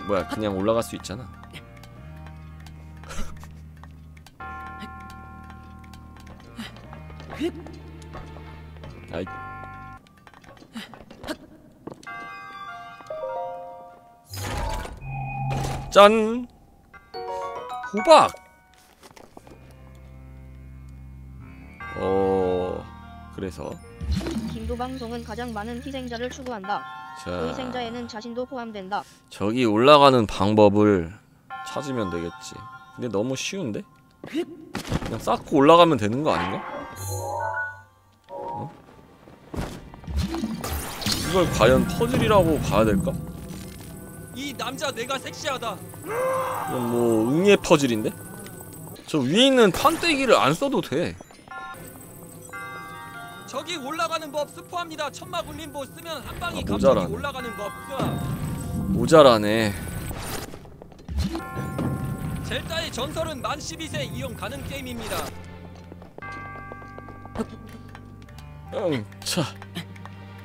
뭐야, 그냥 올라갈 수 있잖아. 아이. 짠! 호박! 그래서 김도 방송은 가장 많은 희생자를 추구한다. 자, 희생자에는 자신도 포함된다. 저기 올라가는 방법을 찾으면 되겠지. 근데 너무 쉬운데? 그냥 쌓고 올라가면 되는 거 아닌가? 어? 이걸 과연 퍼즐이라고 봐야 될까? 이 남자 내가 섹시하다. 이건 뭐 응애 퍼즐인데? 저 위에 있는 판때기를 안 써도 돼. 저기 올라가는 법 스포합니다. 천막 울림보 쓰면 한 방이 갑자기 올라가는 법. 모자라네. 젤다의 전설은 만 12세 이용 가능 게임입니다. 영차,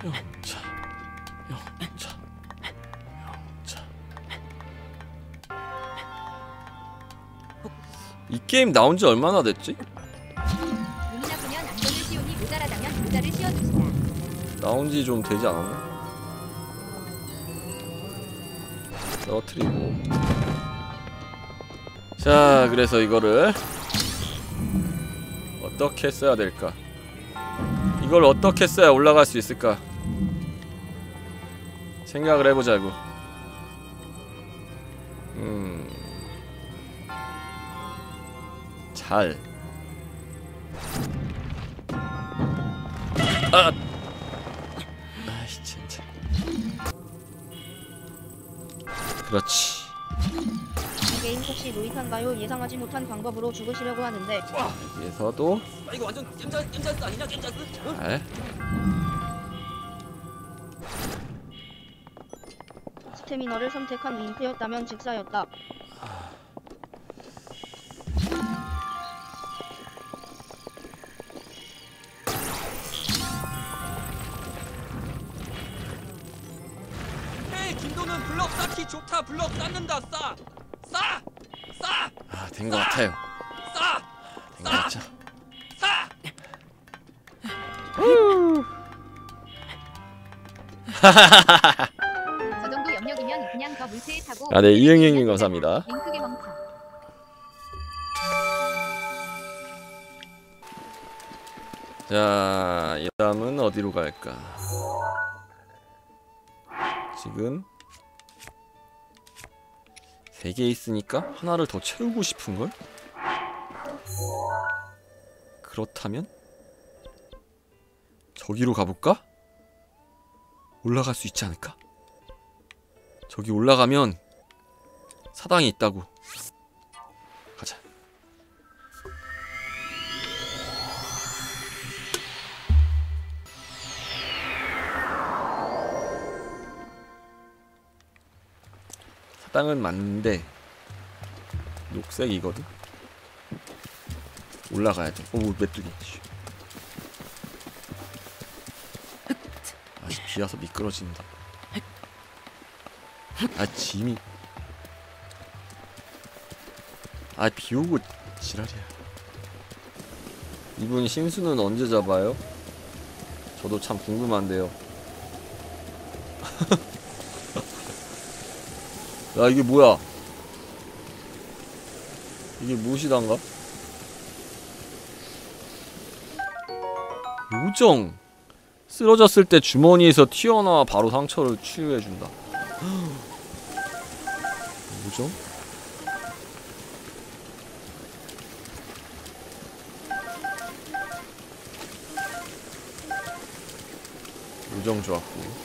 영차, 영차, 영차. 이 게임 나온 지 얼마나 됐지? 나온 지 좀 되지 않았나? 떨어뜨리고. 자, 그래서 이거를 어떻게 써야 될까? 이걸 어떻게 써야 올라갈 수 있을까? 생각을 해보자고. 잘. 아! 아이, 진짜. 그렇지. 이 게임 혹시 로이탄가요? 예상하지 못한 방법으로 죽으시려고 하는데. 여기에서도. 아, 이거 완전 겜자스 아니냐? 겜자스? 응? 잘. 스태미너를 선택한 윙크였다면 직사였다. 좋다. 블럭 쌓는다. 싸! 싸! 싸! 아, 된 것 같아요. 싸! 싸! 싸! 싸! 저 정도 염력이면 그냥 더 물체에 타고. 아, 네. 이응이응님 감사합니다. 자, 이 다음은 어디로 갈까? 지금 4개 있으니까 하나를 더 채우고 싶은걸? 그렇다면? 저기로 가볼까? 올라갈 수 있지 않을까? 저기 올라가면 사당이 있다고. 가자. 땅은 맞는데 녹색이거든? 올라가야 돼. 오우, 메뚜기. 아, 비와서 미끄러진다. 아, 짐이. 아, 비오고 지랄이야. 이분 심수는 언제 잡아요? 저도 참 궁금한데요. 야, 이게 뭐야? 이게 무엇이단가? 요정! 쓰러졌을 때 주머니에서 튀어나와 바로 상처를 치유해준다. 요정? 요정 좋았고.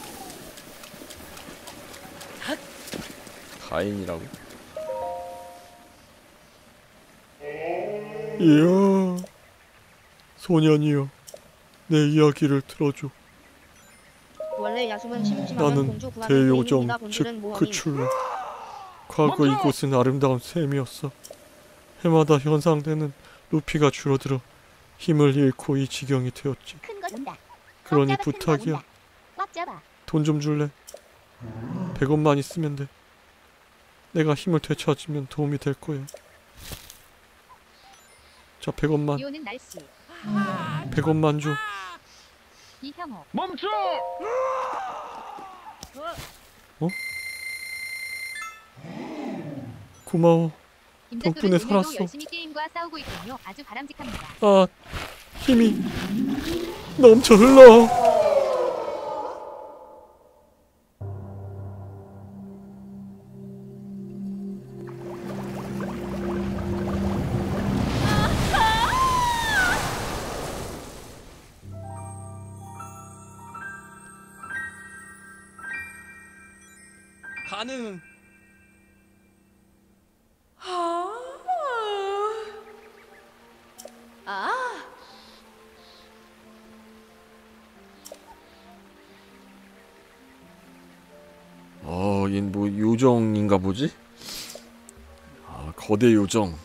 가인이라고. 이야, 소년이여, 내 이야기를 들어줘. 원래 야숨은 나는 대요정, 즉 그출라. 과거 이곳은 아름다운 샘이었어. 해마다 현상되는 높이가 줄어들어 힘을 잃고 이 지경이 되었지. 그러니 부탁이야. 돈 좀 줄래? 100원만 있으면 돼. 내가 힘을 되찾으면 도움이 될 거야. 자, 100원만. 100원만 줘. 멈춰! 어? 고마워. 덕분에 살았어. 아, 힘이 넘쳐 흘러. 가능. 얘는 뭐 요정인가 보지? 아, 거대 요정.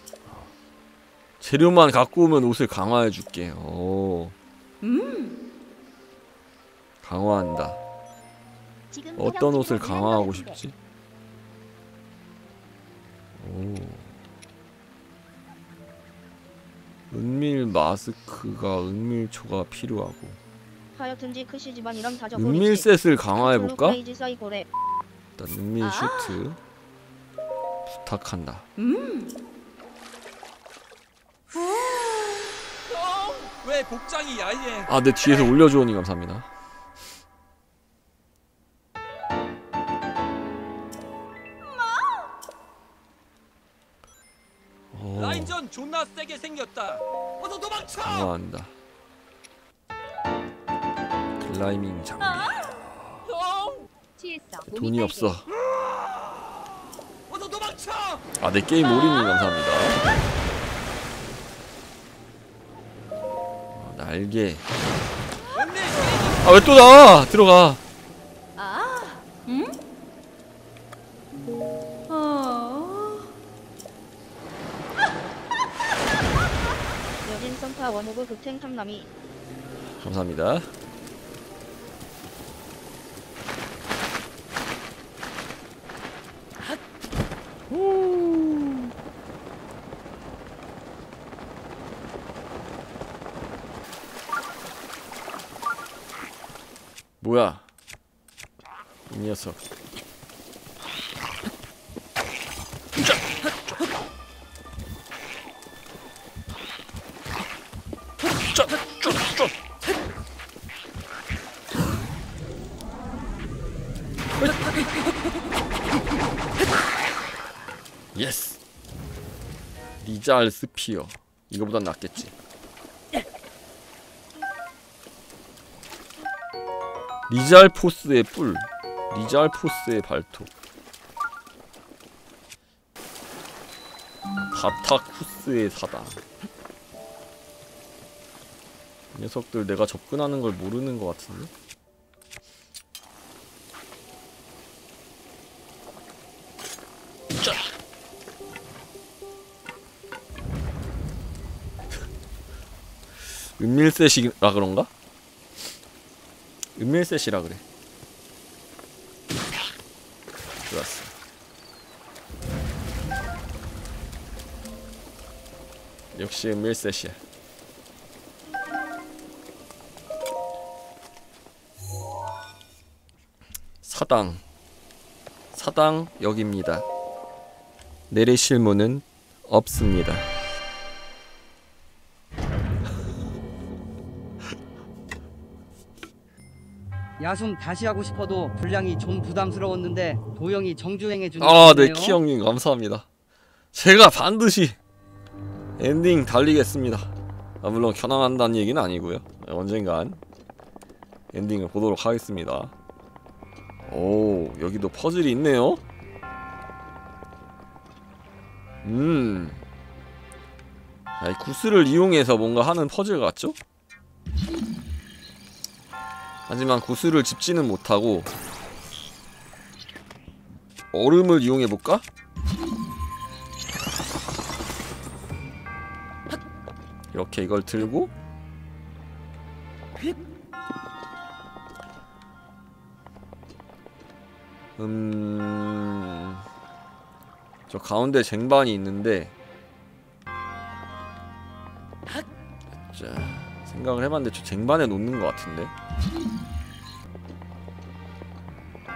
재료만 갖고 오면 옷을 강화해줄게. 강화한다. 어떤 옷을 강화하고 싶지? 오. 은밀 마스크가 은밀초가 필요하고. 은밀 셋을 강화해볼까? 일단 은밀 슈트 부탁한다. 왜 복장이 야해? 아, 내 뒤에서 올려주오니 감사합니다. 라인전 존나 세게 생겼다. 어서 도망쳐! 강화한다. 클라이밍 장비. 돈이 없어. 어서 도망쳐! 아, 내 게임 올인이 감사합니다. 날개. 아, 왜 또 나와? 들어가. 아, 응? 여진 선파 원호구 극탱 탐남이. 감사합니다. 뭐야? 이 녀석. 예스. 리잘 스피어. 이거보단 낫겠지. 리잘포스의 뿔, 리잘포스의 발톱, 바타쿠스의 사다. 녀석들 내가 접근하는 걸 모르는 것 같은데? 은밀셋이라 그런가? 은밀셋이라 그래. 좋았어. 역시 은밀셋이야. 사당. 사당 여기입니다. 내리실 문은 없습니다. 야숨 다시 하고 싶어도 분량이 좀 부담스러웠는데 도영이 정주행해 주는. 아, 네, 키형님 감사합니다. 제가 반드시 엔딩 달리겠습니다. 아, 물론 현황한다는 얘기는 아니고요. 언젠간 엔딩을 보도록 하겠습니다. 오, 여기도 퍼즐이 있네요. 아이, 구슬을 이용해서 뭔가 하는 퍼즐 같죠? 하지만 구슬을 집지는 못하고 얼음을 이용해볼까? 이렇게 이걸 들고 저 가운데 쟁반이 있는데, 자, 생각을 해봤는데 저 쟁반에 놓는 것 같은데.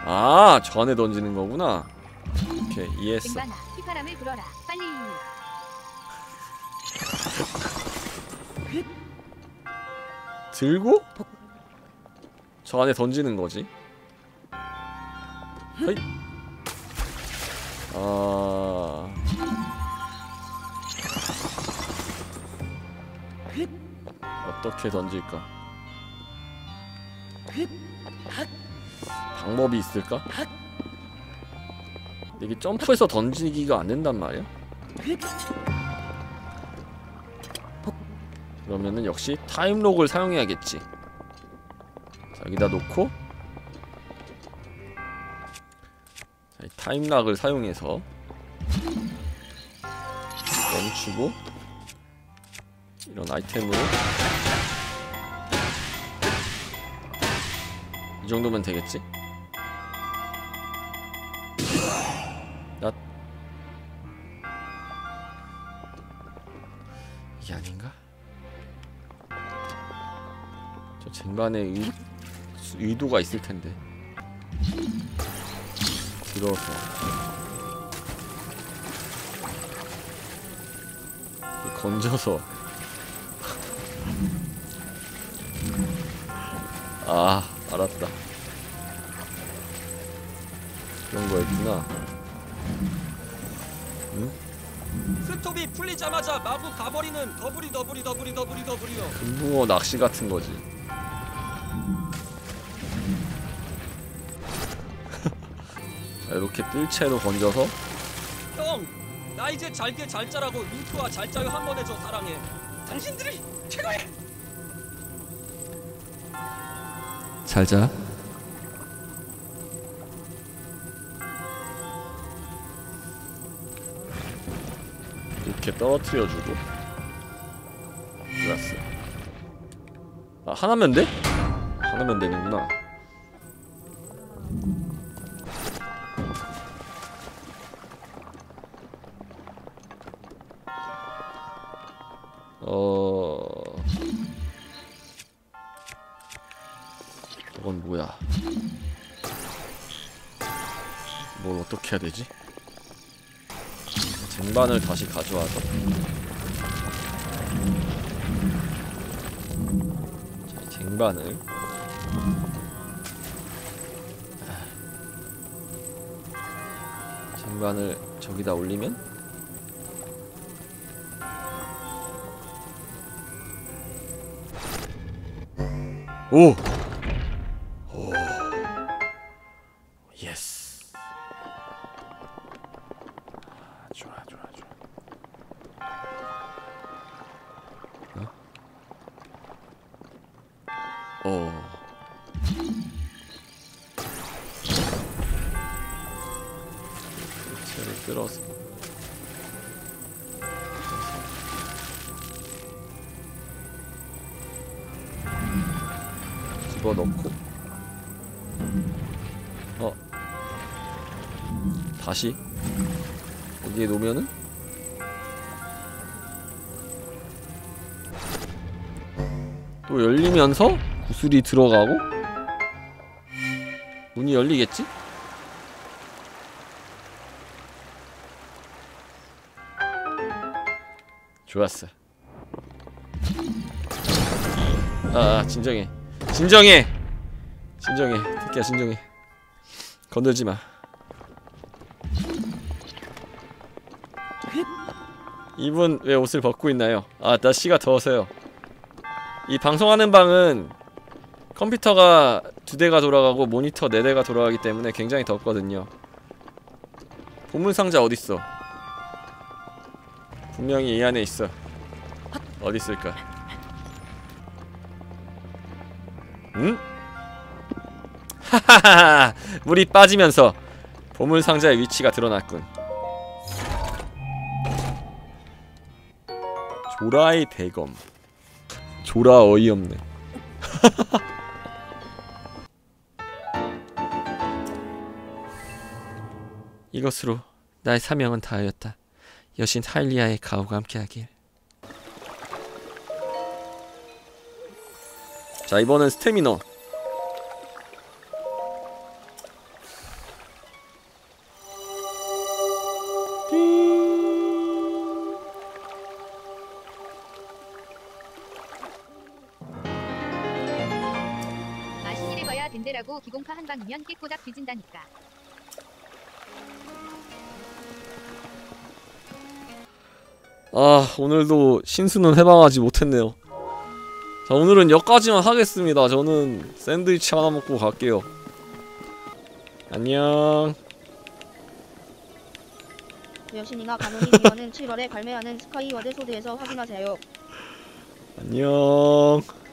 아, 저 안에 던지는 거구나. 오케이, 이해했어. 들고? 저 안에 던지는 거지. 헤이. 아. 어떻게 던질까? 방법이 있을까? 이게 점프해서 던지기가 안 된단 말이야? 그러면은 역시 타임록을 사용해야겠지. 자, 여기다 놓고, 자, 이 타임락을 사용해서 멈추고 이런 아이템으로 이 정도면 되겠지? 나 이게 아닌가? 저 쟁반에 의도가 있을 텐데. 들어서 건져서. 아, 알았다. 그런 거였구나. 응? 스톱이 풀리자마자 마구 가버리는 더블이요. 금붕어 낚시 같은 거지. 이렇게 뜰채로 건져서. 형, 나 이제 잘게 잘 자라고 윙크와 잘 자요 한 번 해줘. 사랑해. 당신들이 최고야. 잘 자. 이렇게 떨어뜨려주고. 좋았어. 아, 하나면 돼? 하나면 되는구나. 이건 뭐야? 뭘 어떻게 해야 되지? 쟁반을 다시 가져와서. 자, 쟁반을. 쟁반을 저기다 올리면? 오! 오! 예스! 좋아. 어? 오. 채를 끌어서. 넣고. 어, 다시 여기에 놓으면은 또 열리면서 구슬이 들어가고 문이 열리겠지? 좋았어. 아, 진정해. 진정해. 특히야, 진정해. 건들지 마. 이분 왜 옷을 벗고 있나요? 아, 날씨가 더워서요. 이 방송하는 방은 컴퓨터가 2대가 돌아가고 모니터 4대가 돌아가기 때문에 굉장히 덥거든요. 보물상자 어딨어? 분명히 이 안에 있어. 어딨을까? 응? 하하하! 물이 빠지면서 보물상자의 위치가 드러났군. 조라의 대검. 조라 어이없네. 이것으로 나의 사명은 다하였다. 여신 하일리아의 가호가 함께하길. 자, 이번엔 스태미너. 맛있게 입어야 된대라고. 기공파 한 방이면 깨꼬닥 뒤진다니까. 아, 오늘도 신수는 해방하지 못했네요. 자, 오늘은 여기까지만 하겠습니다. 저는 샌드위치 하나 먹고 갈게요. 안녕. 여신이나 가문이 되어는 7월에 발매하는 스카이워드 소드에서 확인하세요. 안녕.